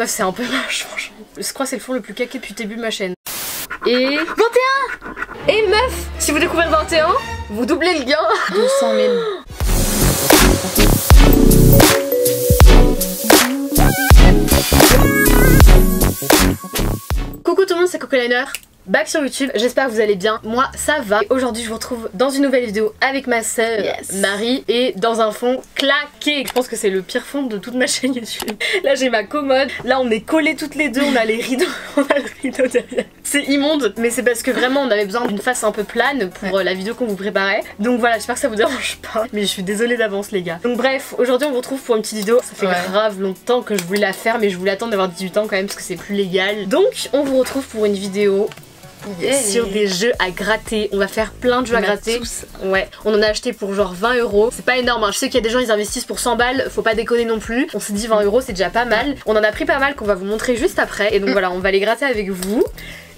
Meuf, c'est un peu moche, franchement. Je crois que c'est le four le plus caqué depuis le début de ma chaîne. Et 21. Et meuf, si vous découvrez le 21, vous doublez le gain. 200 000. Coucou tout le monde, c'est Coco Liner. Back sur YouTube, j'espère que vous allez bien, moi ça va. Aujourd'hui je vous retrouve dans une nouvelle vidéo avec ma sœur Marie et dans un fond claqué. Je pense que c'est le pire fond de toute ma chaîne YouTube. Là j'ai ma commode, là on est collés toutes les deux, on a les rideaux, on a le rideau derrière. C'est immonde, mais c'est parce que vraiment on avait besoin d'une face un peu plane pour la vidéo qu'on vous préparait. Donc voilà, j'espère que ça vous dérange pas, mais je suis désolée d'avance les gars. Donc bref, aujourd'hui on vous retrouve pour une petite vidéo, ça fait grave longtemps que je voulais la faire mais je voulais attendre d'avoir 18 ans quand même parce que c'est plus légal. Donc on vous retrouve pour une vidéo... sur des jeux à gratter. On va faire plein de jeux à gratter. Ouais, on en a acheté pour genre 20 euros. C'est pas énorme hein. Je sais qu'il y a des gens ils investissent pour 100 balles. Faut pas déconner non plus. On s'est dit 20 euros, c'est déjà pas mal. On en a pris pas mal qu'on va vous montrer juste après. Et donc voilà, on va les gratter avec vous.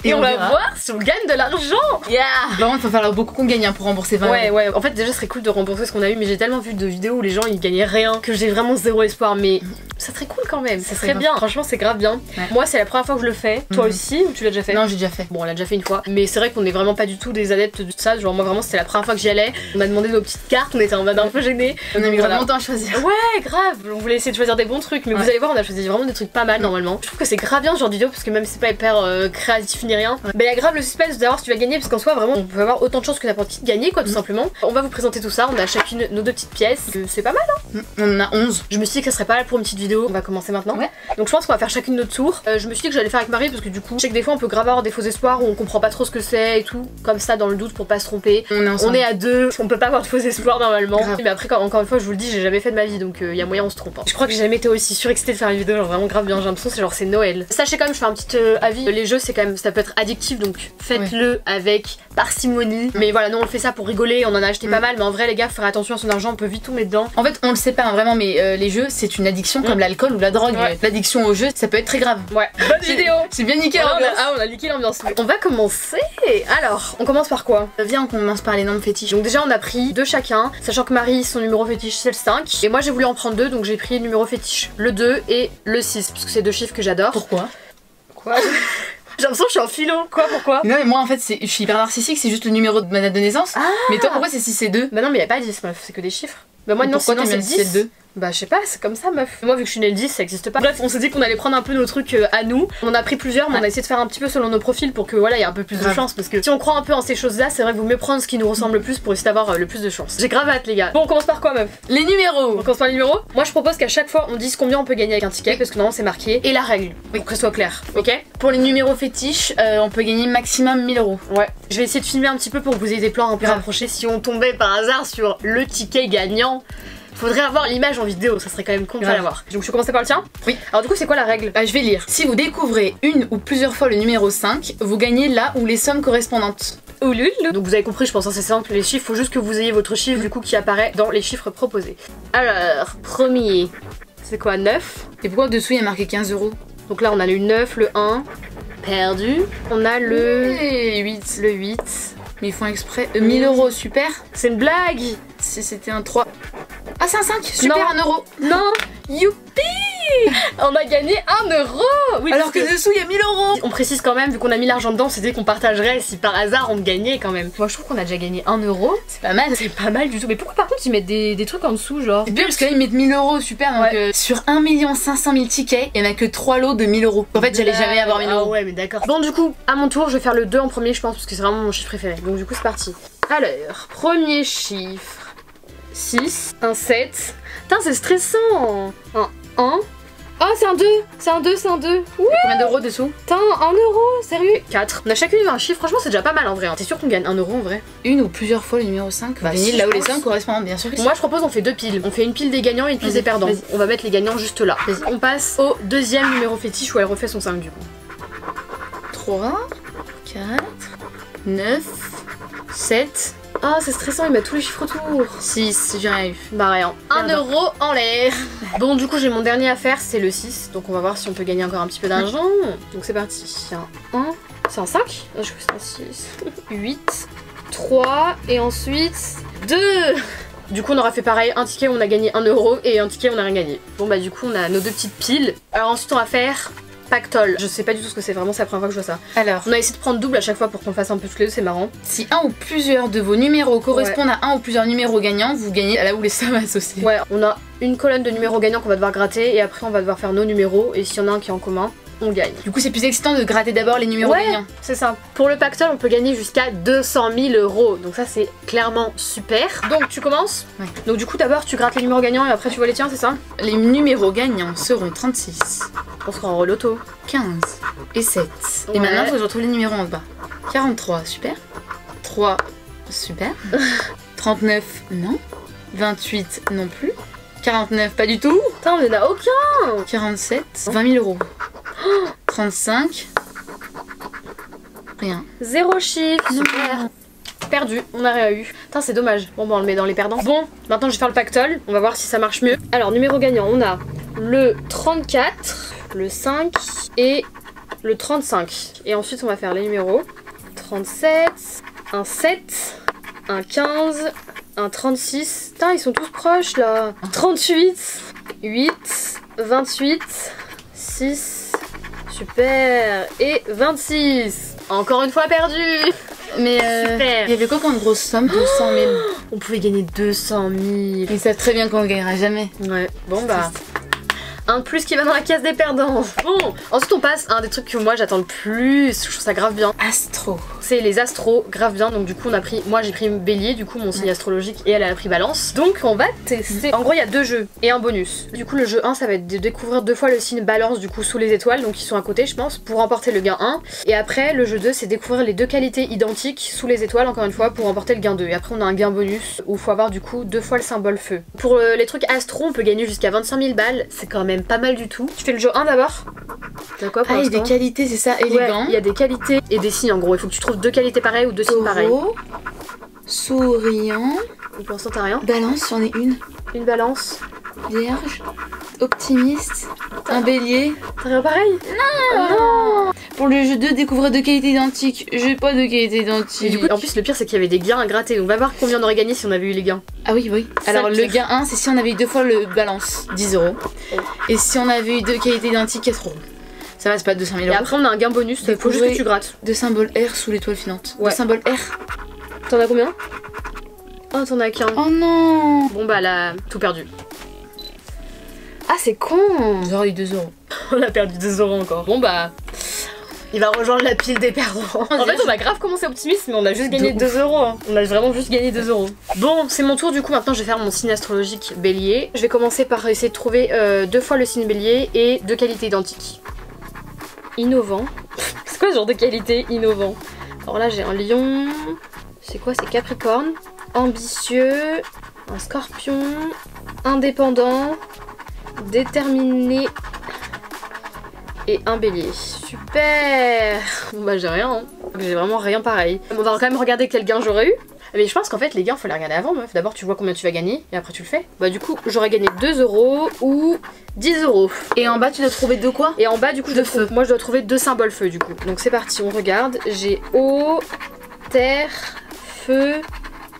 Et on va voir si on gagne de l'argent. Yeah. Vraiment il faut falloir beaucoup qu'on gagne hein, pour rembourser 20 euros. Ouais en fait déjà ce serait cool de rembourser ce qu'on a eu. Mais j'ai tellement vu de vidéos où les gens ils gagnaient rien que j'ai vraiment zéro espoir. Mais ça serait cool quand même, ça serait bien. Franchement c'est grave bien. Moi c'est la première fois que je le fais. Toi aussi ou tu l'as déjà fait? Non j'ai déjà fait. Bon on l'a déjà fait une fois. Mais c'est vrai qu'on est vraiment pas du tout des adeptes de ça. Genre moi vraiment c'était la première fois que j'y allais. On m'a demandé nos petites cartes, on était en mode un peu gênés. On a mis grave longtemps à choisir. Ouais grave, on voulait essayer de choisir des bons trucs. Mais vous allez voir on a choisi vraiment des trucs pas mal normalement. Je trouve que c'est grave bien ce genre de vidéo parce que même si c'est pas hyper créatif ni rien, mais il y a grave le suspense de savoir si tu vas gagner. Parce qu'en soi vraiment on peut avoir autant de chances que n'importe qui de gagner quoi tout simplement. On va vous présenter tout ça, on a chacune nos deux petites pièces. C'est pas mal hein. On en a 11. Je me suis dit que ça serait pas mal pour une petite vidéo. On va commencer maintenant. Donc je pense qu'on va faire chacune notre tour. Je me suis dit que j'allais faire avec Marie parce que du coup je sais que des fois on peut grave avoir des faux espoirs où on comprend pas trop ce que c'est et tout. Comme ça dans le doute pour pas se tromper. On est à deux, on peut pas avoir de faux espoirs normalement. Mais après quand, encore une fois je vous le dis, j'ai jamais fait de ma vie donc il y a moyen on se trompe hein. Je crois que j'ai jamais été aussi surexcitée de faire une vidéo genre vraiment grave bien, j'ai l'impression c'est genre c'est Noël. Sachez quand même, je fais un petit avis, les jeux c'est quand même ça peut être addictif donc faites-le avec parcimonie. Mais voilà, nous on fait ça pour rigoler, on en a acheté pas mal mais en vrai les gars faut faire attention à son argent, on peut vite tout mettre dedans. En fait on le sait pas hein, vraiment mais les jeux c'est une addiction comme l'alcool ou la drogue, l'addiction au jeu ça peut être très grave. Bonne vidéo. C'est bien niqué l'ambiance. Ah on a niqué l'ambiance. On va commencer. Alors on commence par quoi? Viens on commence par les noms de fétiches. Donc déjà on a pris deux chacun, sachant que Marie son numéro fétiche c'est le 5 et moi j'ai voulu en prendre deux donc j'ai pris le numéro fétiche le 2 et le 6 parce que c'est deux chiffres que j'adore. Pourquoi? Quoi? J'ai l'impression que je suis en philo. Quoi? Pourquoi? Non mais moi en fait je suis hyper narcissique, c'est juste le numéro de ma date de naissance. Mais toi pourquoi c'est 6 et 2? Bah non mais y a pas 10 meuf, c'est que des chiffres. Bah moi non c'est 10. Bah je sais pas, c'est comme ça meuf. Moi vu que je suis née le 10 ça existe pas. Bref on s'est dit qu'on allait prendre un peu nos trucs à nous. On en a pris plusieurs mais on a essayé de faire un petit peu selon nos profils pour que voilà il y a un peu plus de chance. Parce que si on croit un peu en ces choses là c'est vrai vous mieux prendre ce qui nous ressemble le plus pour essayer d'avoir le plus de chance. J'ai grave hâte les gars. Bon on commence par quoi meuf? Les numéros. On commence par les numéros. Moi je propose qu'à chaque fois on dise combien on peut gagner avec un ticket parce que normalement c'est marqué. Et la règle pour que ce soit clair. Ok. Pour les numéros fétiches on peut gagner maximum 1000 euros. Ouais. Je vais essayer de filmer un petit peu pour que vous ayez des plans un peu rapprochés. Si on tombait par hasard sur le ticket gagnant, faudrait avoir l'image en vidéo, ça serait quand même con de pas l'avoir. Donc je vais commencer par le tien. Oui. Alors du coup c'est quoi la règle? Bah je vais lire. Si vous découvrez une ou plusieurs fois le numéro 5, vous gagnez là ou les sommes correspondantes. Donc vous avez compris je pense hein, c'est simple les chiffres, faut juste que vous ayez votre chiffre du coup qui apparaît dans les chiffres proposés. Alors premier, c'est quoi? 9. Et pourquoi dessous il y a marqué 15 euros? Donc là on a le 9, le 1, perdu. On a le 8. Le 8. Mais ils font exprès. 1000 euros, super. C'est une blague. Si c'était un 3. Ah c'est un 5, super. Un euro. Non. Youpi. On a gagné 1 euro. Oui, alors que dessous il y a 1000 euros. On précise quand même vu qu'on a mis l'argent dedans, c'était qu'on partagerait si par hasard on gagnait quand même. Moi je trouve qu'on a déjà gagné 1 euro. C'est pas mal. C'est pas mal du tout. Mais pourquoi par contre ils mettent des trucs en dessous genre? C'est bien parce que là ils mettent 1000 euros, super. Donc sur 1 500 000 tickets il y en a que 3 lots de 1000 euros. En fait j'allais jamais avoir 1000 euros. Ouais mais d'accord. Bon du coup à mon tour je vais faire le 2 en premier je pense parce que c'est vraiment mon chiffre préféré. Donc du coup c'est parti. Alors premier chiffre 6, un 7. Putain c'est stressant. Un 1. Oh c'est un 2, c'est un 2, c'est un 2. Ouais. Combien d'euros dessous? Putain, 1 euro, sérieux? 4. On a chacune eu un chiffre, franchement c'est déjà pas mal en vrai. T'es sûr qu'on gagne 1 euro en vrai? Une ou plusieurs fois le numéro 5. Bah si, là où les 5 correspondent, bien sûr. Moi je propose on fait deux piles. On fait une pile des gagnants et une pile des perdants. On va mettre les gagnants juste là. On passe au deuxième numéro fétiche où elle refait son 5 du coup. 3, 4, 9, 7. Ah c'est stressant, il met tous les chiffres autour. 6, j'ai rien eu. Bah rien. 1 euro en l'air. Bon du coup j'ai mon dernier à faire, c'est le 6. Donc on va voir si on peut gagner encore un petit peu d'argent. Donc c'est parti. C'est un 1. C'est un 5. Je crois que c'est un 6. 8. 3. Et ensuite 2. Du coup on aura fait pareil, un ticket on a gagné 1 € et un ticket on a rien gagné. Bon bah du coup on a nos deux petites piles. Alors ensuite on va faire Pactol. Je sais pas du tout ce que c'est, vraiment c'est la première fois que je vois ça. Alors on a essayé de prendre double à chaque fois pour qu'on fasse un peu tous les deux, c'est marrant. Si un ou plusieurs de vos numéros correspondent à un ou plusieurs numéros gagnants, vous gagnez là où les sommes associées. Ouais, on a une colonne de numéros gagnants qu'on va devoir gratter et après on va devoir faire nos numéros et s'il y en a un qui est en commun, on gagne. Du coup c'est plus excitant de gratter d'abord les numéros gagnants. C'est ça. Pour le Pactol on peut gagner jusqu'à 200 000 €. Donc ça c'est clairement super. Donc tu commences. Ouais. Donc du coup d'abord tu grattes les numéros gagnants et après tu vois les tiens, c'est ça? Les numéros gagnants seront 36. On sera en reloto. 15 et 7. Ouais. Et maintenant faut que je retrouve les numéros en bas. 43, super. 3, super. 39, non. 28, non plus. 49, pas du tout. Putain on en a aucun. 47, 20 000 €. 35, rien. Zéro chiffre, super. Perdu, on n'a rien eu. Putain c'est dommage. Bon bah on le met dans les perdants. Bon, maintenant je vais faire le Pactol, on va voir si ça marche mieux. Alors numéro gagnant, on a le 34, le 5 et le 35. Et ensuite on va faire les numéros 37, un 7, un 15, un 36. Putain ils sont tous proches là. 38, 8, 28, 6, super, et 26. Encore une fois perdu. Mais super. Il y avait quoi comme grosse somme, 200 000? On pouvait gagner 200 000. Ils savent très bien qu'on ne gagnera jamais. Ouais, bon bah un de plus qui va dans la caisse des perdants. Bon, ensuite on passe à un des trucs que moi j'attends le plus, je trouve ça grave bien. Astro. C'est les astros, grave bien. Donc du coup on a pris, moi j'ai pris Bélier, du coup mon signe astrologique, et elle a pris Balance. Donc on va tester. En gros il y a 2 jeux et un bonus. Du coup le jeu 1 ça va être de découvrir 2 fois le signe Balance du coup sous les étoiles, donc ils sont à côté je pense, pour remporter le gain 1. Et après le jeu 2 c'est découvrir les 2 qualités identiques sous les étoiles encore une fois pour remporter le gain 2. Et après on a un gain bonus où il faut avoir du coup 2 fois le symbole feu. Pour les trucs astro on peut gagner jusqu'à 25 000 balles, c'est quand même pas mal du tout. Tu fais le jeu 1 d'abord. D'accord. Ah, il y a des qualités, c'est ça, élégant. Il y a des qualités et des signes en gros. Il faut que tu trouves 2 qualités pareilles ou 2 signes pareils. Souriant. Pour l'instant t'as rien. Balance, j'en ai une. Une balance. Vierge. Optimiste. Un bélier. T'as rien pareil? Non. Pour le jeu 2, découvrir 2 qualités identiques. J'ai pas 2 qualités identiques. Et du coup, en plus, le pire, c'est qu'il y avait des gains à gratter. Donc, on va voir combien on aurait gagné si on avait eu les gains. Ah oui, oui. Alors, le gain 1, c'est si on avait eu 2 fois le balance, 10 €. Et si on avait eu 2 qualités identiques, 4 €. Ça va, c'est pas 200 000 €. Et après, on a un gain bonus. Il faut juste que tu grattes. 2 symboles R sous l'étoile filante. Ouais. 2 symboles R. T'en as combien? Oh, t'en as qu'un. Oh non. Bon, bah là, tout perdu. Ah, c'est con. On aurait eu 2 €. On a perdu 2 € encore. Bon, bah. Il va rejoindre la pile des perdants. En fait on a grave commencé optimiste mais on a juste gagné 2 €. Hein. On a vraiment juste gagné 2 €. Bon c'est mon tour du coup, maintenant je vais faire mon signe astrologique bélier. Je vais commencer par essayer de trouver 2 fois le signe bélier et 2 qualités identiques. Innovant. C'est quoi ce genre de qualité innovant? Alors là j'ai un lion, c'est quoi, c'est capricorne. Ambitieux, un scorpion, indépendant, déterminé et un bélier. Super. Bon bah j'ai rien, hein. J'ai vraiment rien pareil. On va quand même regarder quel gain j'aurais eu. Mais je pense qu'en fait les gains faut les regarder avant meuf. D'abord tu vois combien tu vas gagner et après tu le fais. Bah du coup j'aurais gagné 2 € ou 10 €. Et en bas tu dois trouver 2 quoi? Et en bas du coup moi je dois trouver 2 symboles feu du coup. Donc c'est parti, on regarde. J'ai eau, terre, feu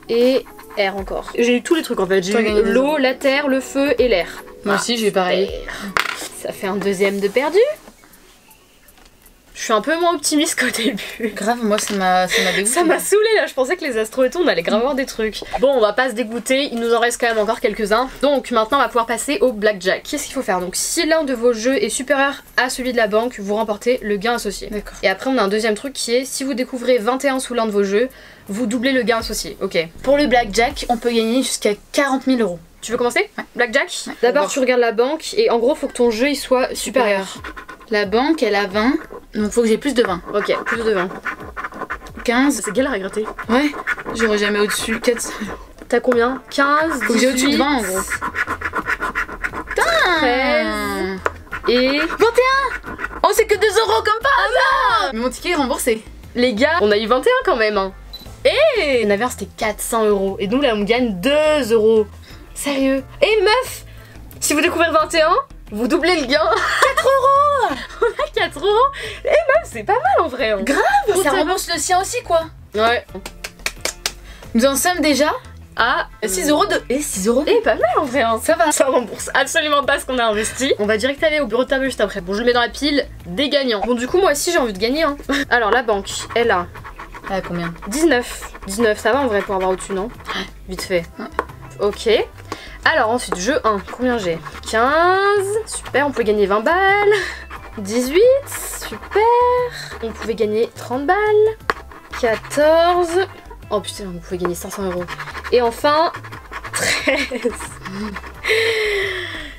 et air encore. J'ai eu tous les trucs en fait. J'ai eu l'eau, la terre, le feu et l'air. Moi aussi j'ai eu pareil. Ça fait un 2e de perdu. Je suis un peu moins optimiste qu'au début. Grave, moi ça m'a dégoûté. Ça m'a saoulé là, je pensais que les astros et tout on allait grave avoir des trucs. Bon, on va pas se dégoûter, il nous en reste quand même encore quelques-uns. Donc maintenant on va pouvoir passer au blackjack. Qu'est-ce qu'il faut faire? Donc si l'un de vos jeux est supérieur à celui de la banque, vous remportez le gain associé. D'accord. Et après on a un 2e truc qui est si vous découvrez 21 sous l'un de vos jeux, vous doublez le gain associé. Ok. Pour le blackjack, on peut gagner jusqu'à 40 000 €. Tu veux commencer? Ouais. Blackjack? Ouais. D'abord tu regardes la banque et en gros faut que ton jeu il soit supérieur. La banque elle a 20, donc faut que j'ai plus de 20. Ok, plus de 20. 15. C'est galère à gratter. Ouais, j'aurais jamais au-dessus. 4. T'as combien? 15. Faut que j'ai au-dessus de 20 en gros. Putain. 13. Et 21. Oh c'est que 2 € comme par hasard. Mais mon ticket est remboursé. Les gars, on a eu 21 quand même hein. Et la verse c'était 400 € et nous là on gagne 2 €. Sérieux. Et meuf, si vous découvrez 21, vous doublez le gain. 4 €. On a 4 €. Et même c'est pas mal en vrai hein. Grave. Ça rembourse le sien aussi quoi. Ouais. Nous en sommes déjà à 6,2 €. Et 6,2 €, pas mal en vrai, hein. Ça va. Ça rembourse absolument pas ce qu'on a investi. On va direct aller au bureau de table juste après. Bon, je le mets dans la pile des gagnants. Bon, du coup, moi aussi j'ai envie de gagner, hein. Alors, la banque, elle a. Ah, combien? 19. 19, ça va en vrai pour avoir au-dessus, non? Vite fait. Ouais. Ok. Alors, ensuite, jeu 1. Combien j'ai? 15. Super, on peut gagner 20 balles. 18. Super. On pouvait gagner 30 balles. 14. Oh putain, on pouvait gagner 500 €. Et enfin, 13.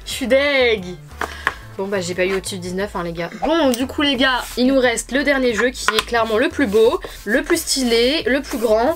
Je suis deg. Bon bah j'ai pas eu au-dessus de 19 hein les gars. Bon du coup les gars, il nous reste le dernier jeu qui est clairement le plus beau, le plus stylé, le plus grand.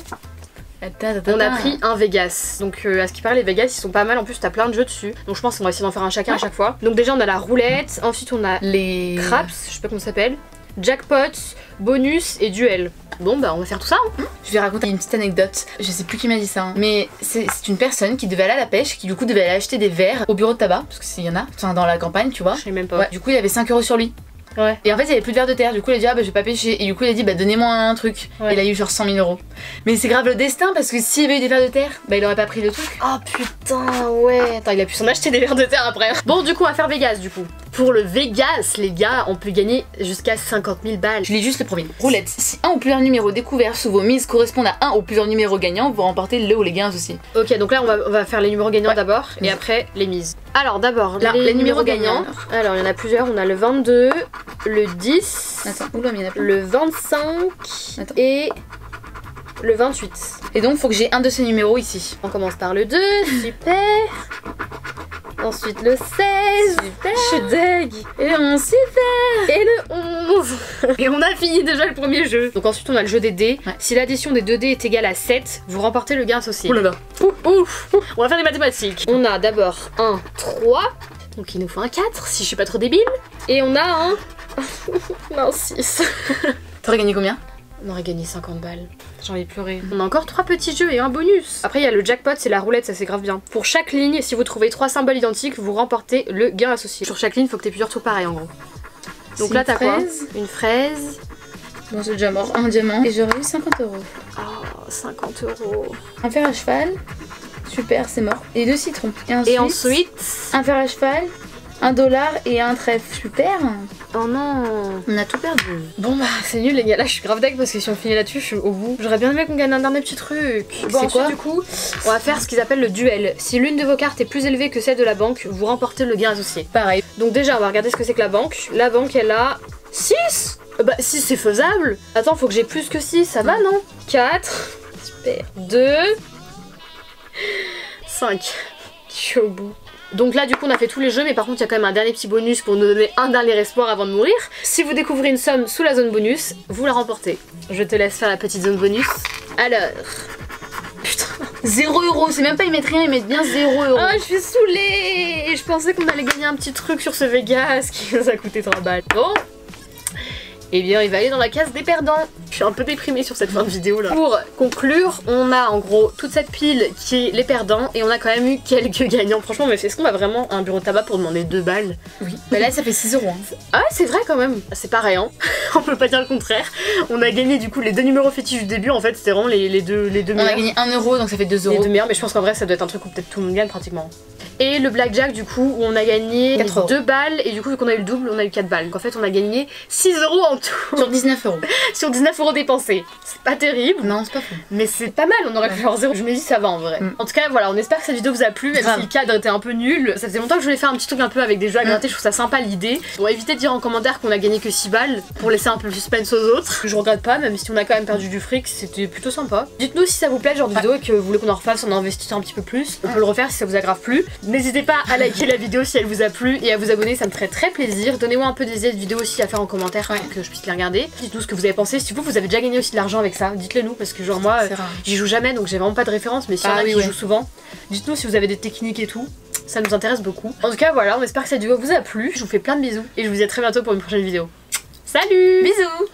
On a pris un Vegas. Donc à ce qui paraît les Vegas ils sont pas mal. En plus t'as plein de jeux dessus. Donc je pense qu'on va essayer d'en faire un chacun à chaque fois. Donc déjà on a la roulette, ensuite on a les craps, je sais pas comment ça s'appelle, jackpots, bonus et duel. Bon bah on va faire tout ça hein. Je vais raconter une petite anecdote. Je sais plus qui m'a dit ça hein. Mais c'est une personne qui devait aller à la pêche, qui du coup devait aller acheter des verres au bureau de tabac, parce que s'il y en a, enfin dans la campagne tu vois. Je sais même pas ouais. Du coup il avait 5 € sur lui. Ouais. Et en fait il y avait plus de verres de terre. Du coup il a dit ah bah je vais pas pêcher. Et du coup il a dit bah donnez-moi un truc ouais. Et il a eu genre 100 000 €. Mais c'est grave le destin, parce que s'il avait eu des verres de terre, bah il aurait pas pris le truc. Oh putain ouais. Attends il a pu s'en acheter des verres de terre après. Bon du coup on va faire Vegas du coup. Pour le Vegas les gars on peut gagner jusqu'à 50 000 balles. Je lis juste le premier. Roulette, si un ou plusieurs numéros découverts sous vos mises correspondent à un ou plusieurs numéros gagnants, vous remportez le ou les gains aussi. Ok donc là on va faire les numéros gagnants ouais. D'abord et après les mises. Alors d'abord les numéros gagnants. Alors il y en a plusieurs, on a le 22, le 10, attends. Oula, mais il y en a plus. Le 25 attends. Et le 28. Et donc faut que j'ai un de ces numéros ici. On commence par le 2, super. Ensuite le 16, super. Je suis deg. Et le 11, super. Et le 11. Et on a fini déjà le premier jeu. Donc ensuite on a le jeu des dés ouais. Si l'addition des 2 dés est égale à 7, vous remportez le gain associé. Oulala. Ouf. On va faire des mathématiques. On a d'abord un 3. Donc il nous faut un 4 si je suis pas trop débile. Et on a un... non, 6. T'aurais gagné combien? On aurait gagné 50 balles. J'ai envie de pleurer. On a encore 3 petits jeux et un bonus. Après il y a le jackpot, c'est la roulette, ça c'est grave bien. Pour chaque ligne, si vous trouvez 3 symboles identiques, vous remportez le gain associé. Sur chaque ligne, faut que t'aies plusieurs trucs pareils en gros. Donc là t'as quoi? Une fraise. Bon j'ai déjà mort un diamant. Et j'aurais eu 50 €. Oh 50 €. Un fer à cheval. Super, c'est mort. Et 2 citrons. Et ensuite un fer à cheval. $1 et un trèfle, super. Oh non, on a tout perdu. Bon bah c'est nul les gars, là je suis grave deg parce que si on finit là-dessus je suis au bout. J'aurais bien aimé qu'on gagne un dernier petit truc. Bon ensuite du coup on va faire ce qu'ils appellent le duel. Si l'une de vos cartes est plus élevée que celle de la banque, vous remportez le gain associé. Pareil. Donc déjà on va regarder ce que c'est que la banque. La banque elle a 6. Bah 6 c'est faisable. Attends faut que j'ai plus que 6, ça va non? 4, super, 2, 5, je suis au bout. Donc là du coup on a fait tous les jeux, mais par contre il y a quand même un dernier petit bonus pour nous donner un dernier espoir avant de mourir. Si vous découvrez une somme sous la zone bonus, vous la remportez. Je te laisse faire la petite zone bonus. Alors... putain 0 €, c'est même pas ils mettent rien, ils mettent bien 0 €. Ah je suis saoulée. Et je pensais qu'on allait gagner un petit truc sur ce Vegas qui nous a coûté 3 balles. Bon et eh bien il va aller dans la case des perdants. Je suis un peu déprimée sur cette fin de vidéo là. Pour conclure, on a en gros toute cette pile qui est les perdants et on a quand même eu quelques gagnants. Franchement, mais est-ce qu'on va vraiment à un bureau de tabac pour demander 2 balles? Oui. Bah là ça fait 6 €. Hein. Ah c'est vrai quand même. C'est pareil hein. On peut pas dire le contraire. On a gagné du coup les deux numéros fétiches du début, en fait c'était vraiment les deux meilleurs. On a gagné 1 € donc ça fait 2 €. Les deux meilleurs, mais je pense qu'en vrai ça doit être un truc où peut-être tout le monde gagne pratiquement. Et le blackjack du coup où on a gagné 2 balles et du coup vu qu'on a eu le double on a eu 4 balles. Donc en fait on a gagné 6 € en tout. Sur 19 €. Sur 19 € dépensés. C'est pas terrible. Non c'est pas fou. Mais c'est pas mal, on aurait pu avoir 0. Je me dis ça va en vrai. En tout cas voilà, on espère que cette vidéo vous a plu. Même si le cadre était un peu nul. Ça faisait longtemps que je voulais faire un petit truc un peu avec des jeux à gratter, je trouve ça sympa l'idée. On va éviter de dire en commentaire qu'on a gagné que 6 balles pour laisser un peu le suspense aux autres. Je regrette pas, même si on a quand même perdu du fric, c'était plutôt sympa. Dites-nous si ça vous plaît le genre de vidéo et que vous voulez qu'on en refasse, on a investi un petit peu plus. On peut le refaire si ça vous aggrave plus. N'hésitez pas à liker la vidéo si elle vous a plu et à vous abonner, ça me ferait très plaisir. Donnez-moi un peu des idées de vidéos aussi à faire en commentaire pour que je puisse les regarder. Dites-nous ce que vous avez pensé. Si vous avez déjà gagné aussi de l'argent avec ça, dites-le nous parce que genre moi j'y joue jamais donc j'ai vraiment pas de référence, mais si on joue souvent, dites-nous si vous avez des techniques et tout. Ça nous intéresse beaucoup. En tout cas voilà, on espère que cette vidéo vous a plu. Je vous fais plein de bisous et je vous dis à très bientôt pour une prochaine vidéo. Salut. Bisous.